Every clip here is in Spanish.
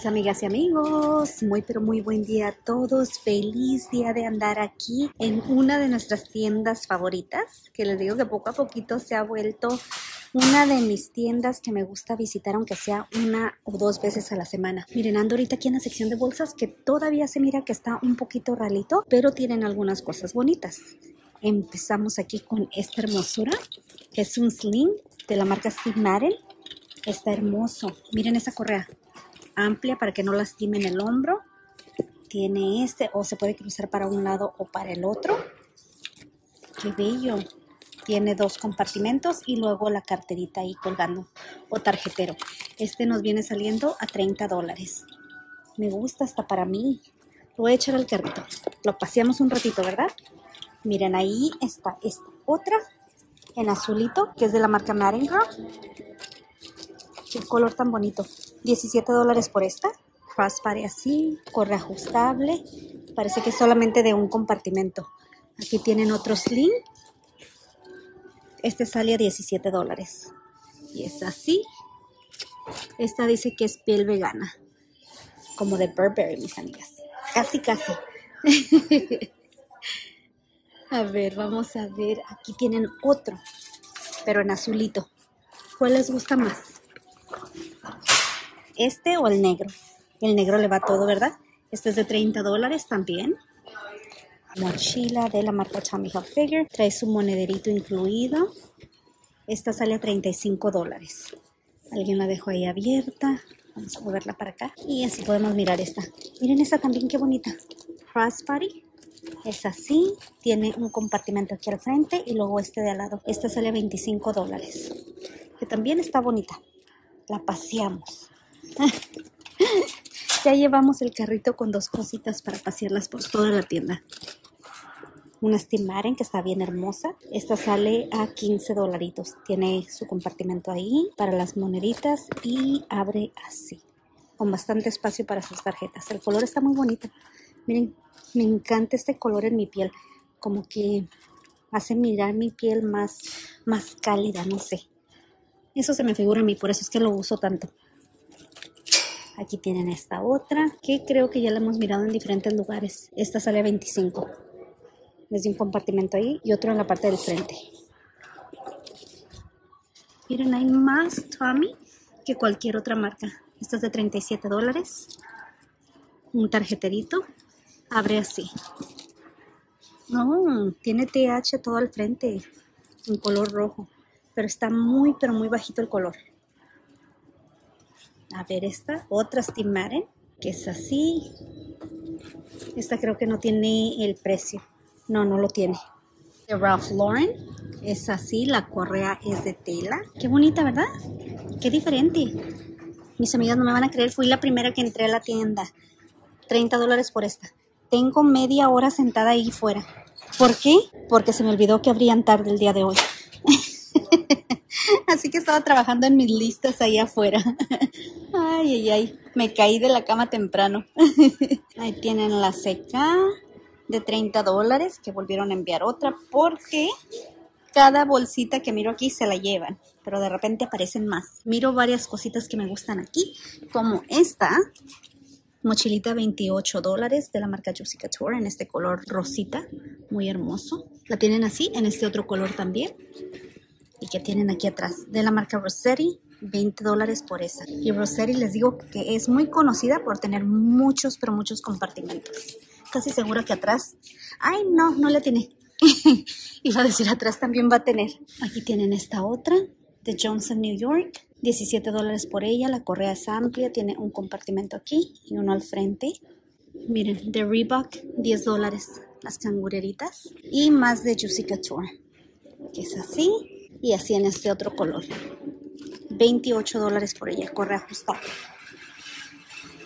Mis amigas y amigos, muy pero muy buen día a todos. Feliz día de andar aquí en una de nuestras tiendas favoritas, que les digo que poco a poquito se ha vuelto una de mis tiendas que me gusta visitar, aunque sea una o dos veces a la semana. Miren, ando ahorita aquí en la sección de bolsas, que todavía se mira que está un poquito ralito, pero tienen algunas cosas bonitas. Empezamos aquí con esta hermosura, que es un sling de la marca Steve Madden. Está hermoso. Miren esa correa amplia para que no lastimen el hombro. Tiene o se puede cruzar para un lado o para el otro. ¡Qué bello! Tiene dos compartimentos y luego la carterita ahí colgando o tarjetero. Este nos viene saliendo a $30. Me gusta hasta para mí. Lo voy a echar al carrito. Lo paseamos un ratito, ¿verdad? Miren, ahí está esta otra en azulito, que es de la marca Madden Girl. ¡Qué color tan bonito! $17 por esta. Crossbody así, corre ajustable. Parece que es solamente de un compartimento. Aquí tienen otro sling. Este sale a $17. Y es así. Esta dice que es piel vegana, como de Burberry, mis amigas. Casi, casi. A ver, vamos a ver. Aquí tienen otro, pero en azulito. ¿Cuál les gusta más? ¿Este o el negro? El negro le va todo, ¿verdad? Este es de $30 también. Mochila de la marca Tommy Hilfiger. Trae su monederito incluido. Esta sale a $35. Alguien la dejó ahí abierta. Vamos a moverla para acá. Y así podemos mirar esta. Miren esta también, qué bonita. Crossbody. Es así. Tiene un compartimento aquí al frente y luego este de al lado. Esta sale a $25. Que también está bonita. La paseamos. Ya llevamos el carrito con dos cositas para pasearlas por toda la tienda. Una Stimaren que está bien hermosa. Esta sale a $15. Tiene su compartimento ahí para las moneditas y abre así, con bastante espacio para sus tarjetas. El color está muy bonito. Miren, me encanta este color en mi piel. Como que hace mirar mi piel más cálida, no sé. Eso se me figura a mí, por eso es que lo uso tanto. Aquí tienen esta otra, que creo que ya la hemos mirado en diferentes lugares. Esta sale a $25. Desde un compartimento ahí y otro en la parte del frente. Miren, hay más Tommy que cualquier otra marca. Esta es de $37. Un tarjeterito. Abre así. No, tiene TH todo al frente. En color rojo. Pero está muy, pero muy bajito el color. A ver esta, otra Stimaren, que es así. Esta creo que no tiene el precio. No, no lo tiene. De Ralph Lauren, es así, la correa es de tela. Qué bonita, ¿verdad? Qué diferente. Mis amigas no me van a creer, fui la primera que entré a la tienda. $30 por esta. Tengo media hora sentada ahí fuera. ¿Por qué? Porque se me olvidó que abrían tarde el día de hoy. Así que estaba trabajando en mis listas ahí afuera. Ay, ay, ay. Me caí de la cama temprano. Ahí tienen la CK de $30 que volvieron a enviar otra porque cada bolsita que miro aquí se la llevan. Pero de repente aparecen más. Miro varias cositas que me gustan aquí, como esta mochilita $28 de la marca Juicy Couture en este color rosita. Muy hermoso. La tienen así en este otro color también. Y que tienen aquí atrás, de la marca Rosetti, $20 por esa. Y Rosetti les digo que es muy conocida por tener muchos, pero muchos compartimentos. Casi segura que atrás, ay no, no la tiene. Iba a decir atrás también va a tener. Aquí tienen esta otra, de Johnson, New York, $17 por ella. La correa es amplia, tiene un compartimento aquí y uno al frente. Miren, de Reebok, $10, las cangureritas. Y más de Juicy Couture, que es así. Y así en este otro color. $28 por ella. Corre ajustable.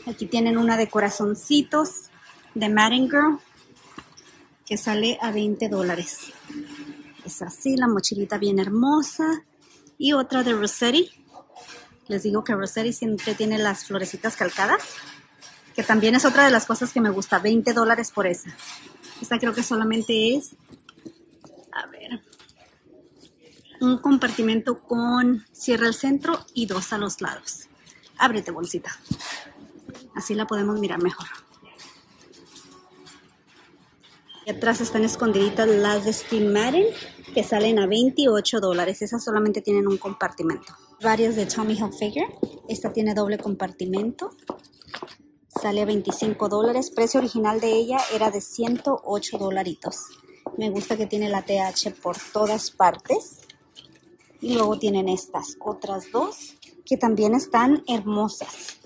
Aquí tienen una de corazoncitos. De Madden Girl. Que sale a $20. Es así. La mochilita bien hermosa. Y otra de Rosetti. Les digo que Rosetti siempre tiene las florecitas calcadas. Que también es otra de las cosas que me gusta. $20 por esa. Esta creo que solamente es... A ver... un compartimento con cierre al centro y dos a los lados. Ábrete, bolsita. Así la podemos mirar mejor. Y atrás están escondiditas las de Stimaren, que salen a $28. Esas solamente tienen un compartimento. Varias de Tommy Hilfiger. Esta tiene doble compartimento. Sale a $25. Precio original de ella era de $108. Me gusta que tiene la TH por todas partes. Y luego tienen estas otras dos, que también están hermosas.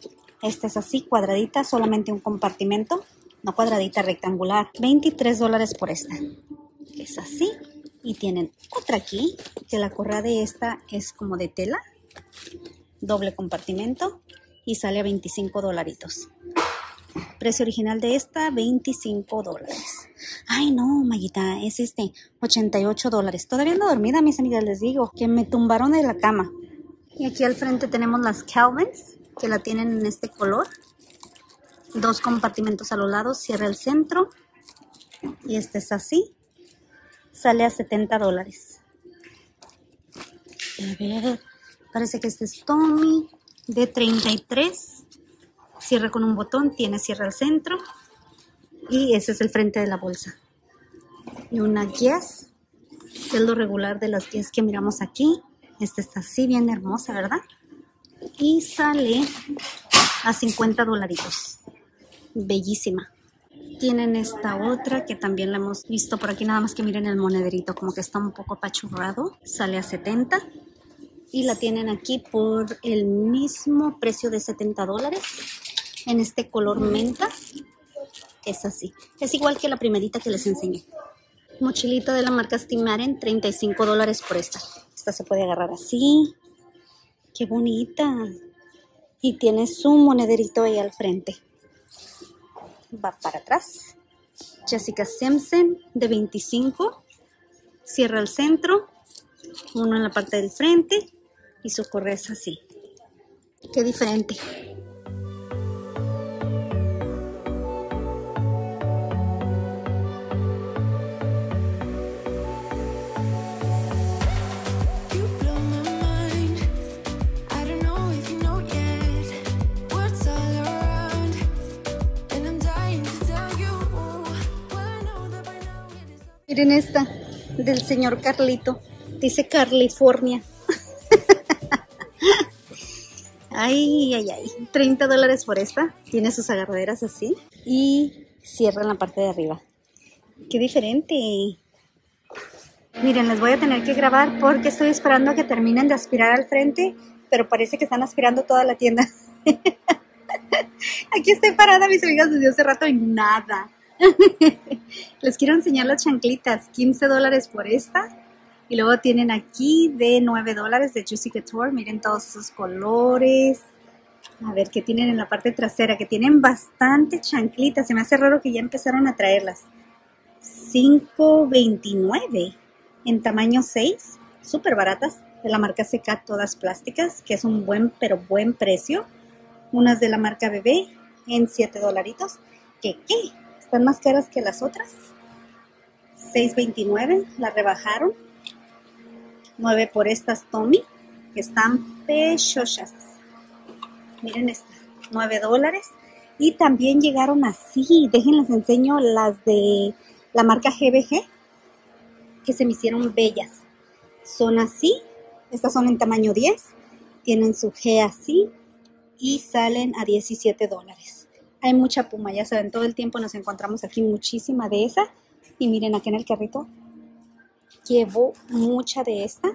Esta es así, cuadradita, solamente un compartimento. No cuadradita, rectangular. $23 por esta. Es así. Y tienen otra aquí, que la correa de esta es como de tela. Doble compartimento. Y sale a $25. Precio original de esta, $25. Ay, no, Mayita, es este, $88. Todavía ando dormida, mis amigas, les digo, que me tumbaron de la cama. Y aquí al frente tenemos las Calvins, que la tienen en este color. Dos compartimentos a los lados, cierra el centro. Y este es así. Sale a $70. A ver, parece que este es Tommy, de 33. Cierra con un botón, tiene cierre al centro. Y ese es el frente de la bolsa. Y una Guess, que es lo regular de las Guess que miramos aquí. Esta está así bien hermosa, ¿verdad? Y sale a $50. Bellísima. Tienen esta otra que también la hemos visto por aquí. Nada más que miren el monederito, como que está un poco apachurrado. Sale a $70. Y la tienen aquí por el mismo precio de $70. En este color menta. Es así. Es igual que la primerita que les enseñé. Mochilita de la marca Stimaren, $35 por esta. Esta se puede agarrar así. ¡Qué bonita! Y tiene su monederito ahí al frente. Va para atrás. Jessica Simpson, de 25. Cierra el centro. Uno en la parte del frente. Y su correa es así. ¡Qué diferente! Miren esta, del señor Carlito. Dice California. Ay, ay, ay. $30 por esta. Tiene sus agarraderas así. Y cierra en la parte de arriba. ¡Qué diferente! Miren, les voy a tener que grabar porque estoy esperando a que terminen de aspirar al frente. Pero parece que están aspirando toda la tienda. Aquí estoy parada, mis amigas, desde hace rato y nada. Les quiero enseñar las chanclitas, $15 por esta. Y luego tienen aquí de $9 de Juicy Couture. Miren todos esos colores. A ver qué tienen en la parte trasera, que tienen bastante chanclitas. Se me hace raro que ya empezaron a traerlas. $5.29 en tamaño 6, súper baratas, de la marca CK, todas plásticas, que es un buen pero buen precio. Unas de la marca BB en $7 ¿Qué? Están más caras que las otras. $6.29, la rebajaron. $9 por estas Tommy, que están pechochas. Miren esta, $9. Y también llegaron así. Déjenles enseño las de la marca GBG, que se me hicieron bellas. Son así. Estas son en tamaño 10. Tienen su G así. Y salen a $17. Hay mucha puma, ya saben, todo el tiempo nos encontramos aquí muchísima de esa. Y miren, aquí en el carrito llevo mucha de esta,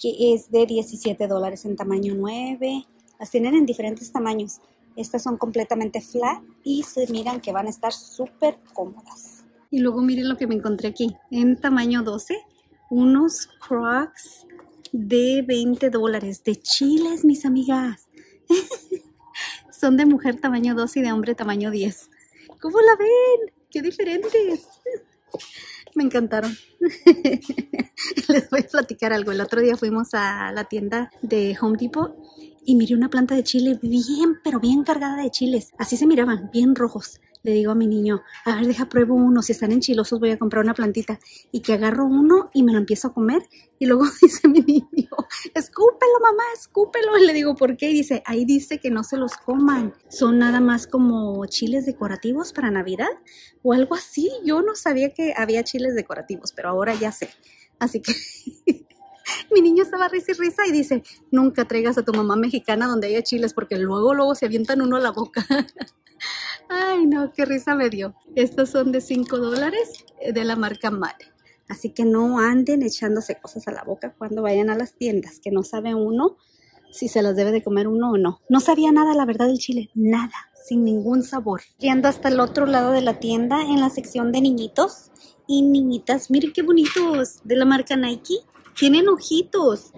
que es de $17 en tamaño 9. Las tienen en diferentes tamaños. Estas son completamente flat y se miran que van a estar súper cómodas. Y luego miren lo que me encontré aquí, en tamaño 12, unos Crocs de $20 de chiles, mis amigas. Son de mujer tamaño 2 y de hombre tamaño 10. ¿Cómo la ven? ¡Qué diferentes! Me encantaron. Les voy a platicar algo. El otro día fuimos a la tienda de Home Depot y miré una planta de chile bien, pero bien cargada de chiles. Así se miraban, bien rojos. le digo a mi niño, a ver, deja pruebo uno, si están enchilosos voy a comprar una plantita, y que agarro uno y me lo empiezo a comer, y luego dice mi niño, escúpelo mamá, escúpelo, y le digo, ¿por qué? Y dice, ahí dice que no se los coman, son nada más como chiles decorativos para Navidad, o algo así, yo no sabía que había chiles decorativos, pero ahora ya sé, así que... Mi niño estaba risa y risa y dice, nunca traigas a tu mamá mexicana donde haya chiles porque luego se avientan uno a la boca. Ay, no, qué risa me dio. Estos son de $5 de la marca Madden. Así que no anden echándose cosas a la boca cuando vayan a las tiendas, que no sabe uno si se las debe de comer uno o no. No sabía nada, la verdad, del chile, nada, sin ningún sabor. Y ando hasta el otro lado de la tienda en la sección de niñitos y niñitas. Miren qué bonitos, de la marca Nike. Tienen ojitos.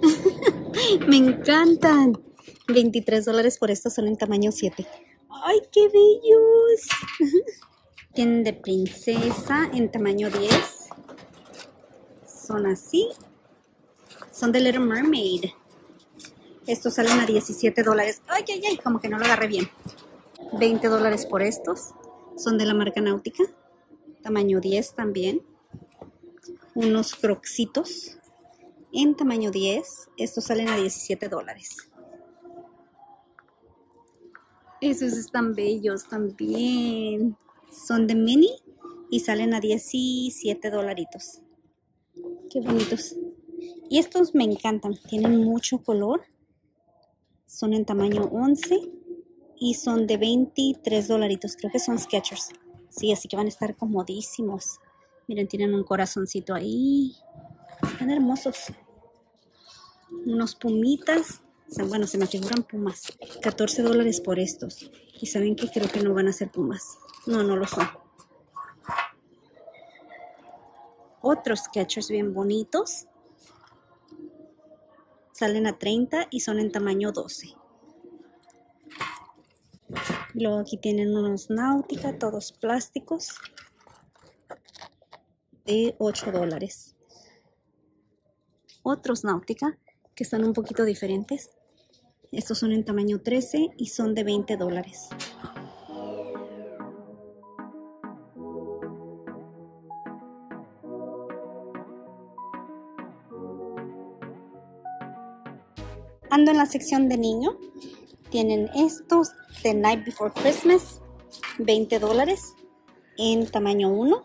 Me encantan. $23 por estos, son en tamaño 7. ¡Ay, qué bellos! Tienen de princesa en tamaño 10. Son así. Son de Little Mermaid. Estos salen a $17. ¡Ay, ay, ay! Como que no lo agarré bien. $20 por estos. Son de la marca Náutica. Tamaño 10 también. Unos crocsitos. En tamaño 10, estos salen a $17. Esos están bellos también. Son de mini y salen a $17. Qué bonitos. Y estos me encantan. Tienen mucho color. Son en tamaño 11 y son de $23. Creo que son Skechers. Sí, así que van a estar comodísimos. Miren, tienen un corazoncito ahí. Están hermosos. Unos pumitas, bueno, se me figuran pumas. $14 por estos. Y saben que creo que no van a ser pumas. No, no lo son. Otros Skechers bien bonitos. Salen a $30 y son en tamaño 12. Luego aquí tienen unos Náutica, todos plásticos. De $8. Otros Náutica, que están un poquito diferentes. Estos son en tamaño 13 y son de $20. Ando en la sección de niño. Tienen estos de Night Before Christmas, $20 en tamaño 1.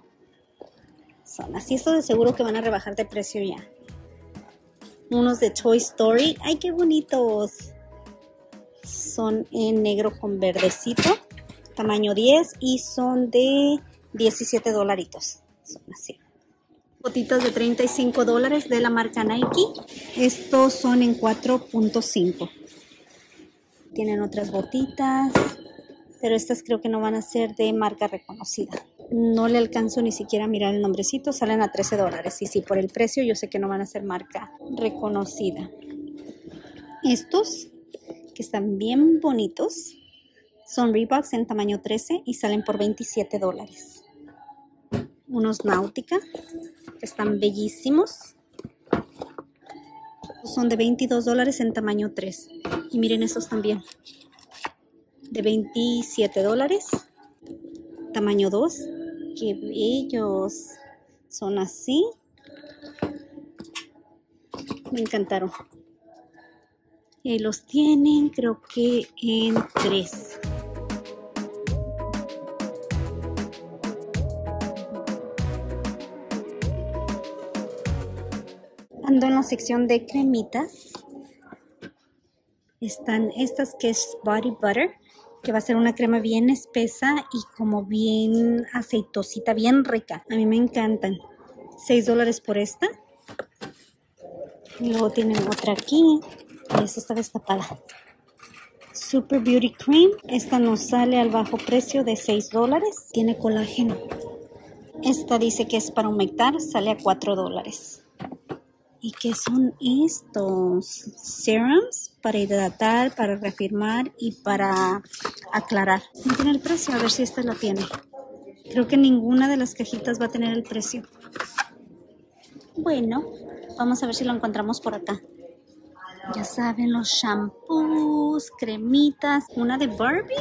Son así, estos de seguro que van a rebajar de precio ya. Unos de Toy Story. ¡Ay, qué bonitos! Son en negro con verdecito. Tamaño 10. Y son de $17. Son así. Botitas de $35 de la marca Nike. Estos son en 4.5. Tienen otras botitas. Pero estas creo que no van a ser de marca reconocida. No le alcanzo ni siquiera a mirar el nombrecito. Salen a $13. Y sí, por el precio yo sé que no van a ser marca reconocida. Estos, que están bien bonitos, son Reebok en tamaño 13 y salen por $27. Unos Náutica, que están bellísimos. Son de $22 en tamaño 3. Y miren estos también. De $27. Tamaño 2. ¡Qué bellos! Son así. Me encantaron. Y ahí los tienen, creo que en 3. Ando en la sección de cremitas. Están estas que es Body Butter, que va a ser una crema bien espesa y como bien aceitosita, bien rica. A mí me encantan. $6 por esta. Y luego tienen otra aquí. Esta está destapada. Super Beauty Cream. Esta nos sale al bajo precio de $6. Tiene colágeno. Esta dice que es para humectar. Sale a $4. ¿Y qué son estos? Serums para hidratar, para reafirmar y para aclarar. No tiene el precio, a ver si esta la tiene. Creo que ninguna de las cajitas va a tener el precio. Bueno, vamos a ver si lo encontramos por acá. Ya saben, los shampoos, cremitas. Una de Barbie.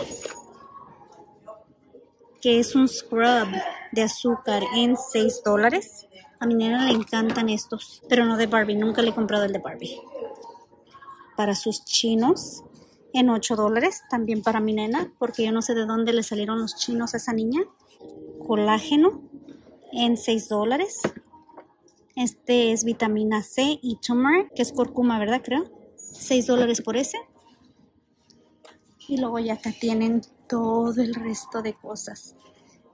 que es un scrub de azúcar en $6. A mi nena le encantan estos, pero no de Barbie. Nunca le he comprado el de Barbie. Para sus chinos en $8. También para mi nena, porque yo no sé de dónde le salieron los chinos a esa niña. Colágeno en $6. Este es vitamina C y turmeric, que es cúrcuma, ¿verdad? Creo. $6 por ese. Y luego ya acá tienen todo el resto de cosas.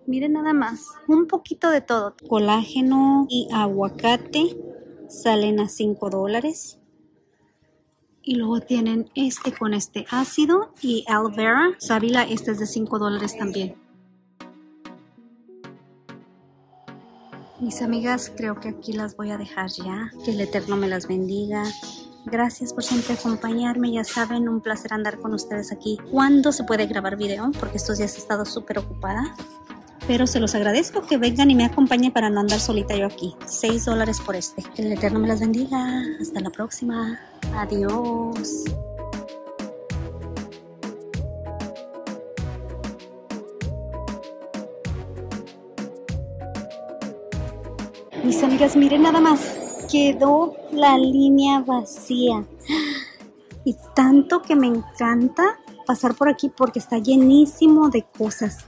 Miren nada más, un poquito de todo. Colágeno y aguacate salen a $5. Y luego tienen este con este ácido y aloe vera, sábila. Este es de $5 también. Mis amigas, creo que aquí las voy a dejar ya. Que el Eterno me las bendiga. Gracias por siempre acompañarme, ya saben, un placer andar con ustedes aquí. ¿Cuándo se puede grabar video? Porque estos días he estado súper ocupada. Pero se los agradezco que vengan y me acompañen para no andar solita yo aquí. $6 por este. Que el Eterno me las bendiga. Hasta la próxima. Adiós. Mis amigas, miren nada más. Quedó la línea vacía y tanto que me encanta pasar por aquí porque está llenísimo de cosas.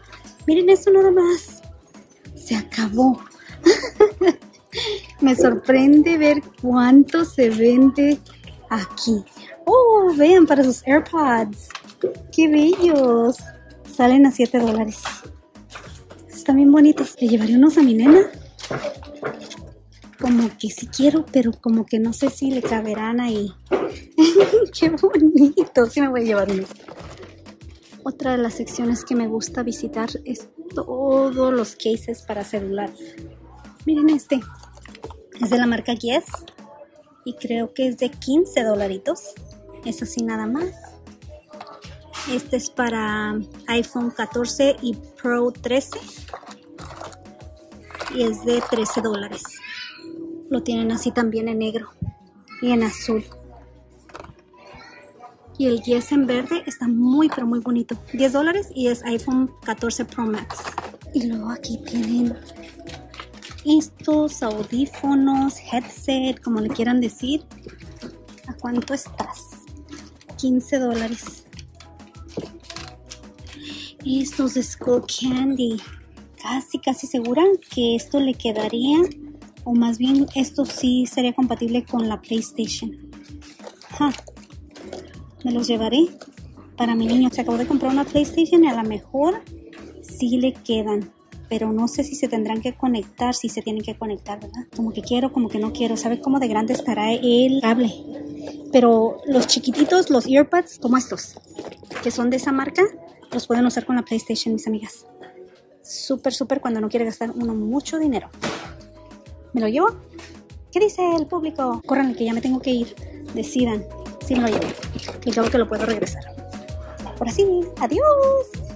Miren eso nada más, se acabó. Me sorprende ver cuánto se vende aquí. Oh, vean, para sus AirPods, qué bellos, salen a $7. Están bien bonitos. ¿Le llevaré unos a mi nena? Como que sí quiero, pero como que no sé si le caberán ahí. ¡Qué bonito! Sí me voy a llevar uno. Otra de las secciones que me gusta visitar es todos los cases para celular. Miren este. Es de la marca Guess. Y creo que es de $15. Es así nada más. Este es para iPhone 14 y Pro 13. Y es de $13. Lo tienen así también en negro y en azul. Y el 10 en verde está muy, pero muy bonito. $10 y es iPhone 14 Pro Max. Y luego aquí tienen estos audífonos, headset, como le quieran decir. ¿A cuánto estás? $15. Estos de Skull Candy. Casi segura que esto le quedaría... O más bien, esto sí sería compatible con la PlayStation. Ja. Me los llevaré para mi niño. Se acabó de comprar una PlayStation y a lo mejor sí le quedan. Pero no sé si se tendrán que conectar, si se tienen que conectar, ¿verdad? Como que quiero, como que no quiero. ¿Sabe cómo de grande estará el cable? Pero los chiquititos, los earpads, como estos, que son de esa marca, los pueden usar con la PlayStation, mis amigas. Súper cuando no quiere gastar uno mucho dinero. ¿Me lo llevo? ¿Qué dice el público? Córranle que ya me tengo que ir. Decidan si me lo llevo. Y creo que lo puedo regresar. Por así, adiós.